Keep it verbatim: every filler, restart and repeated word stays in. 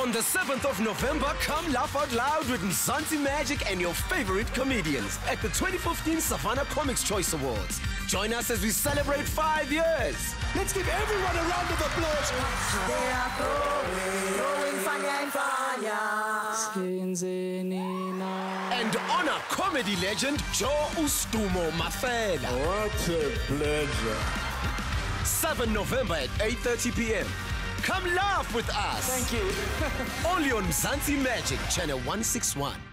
on the seventh of November, come laugh out loud with Mzansi Magic and your favorite comedians at the twenty fifteen Savanna Comics Choice Awards. Join us as we celebrate five years. Let's give everyone a round of applause. And honor comedy legend Joe Ustumo, Mafela. What a pleasure. seventh November at eight thirty p m Come laugh with us. Thank you. Only on Mzansi Magic, channel one sixty-one.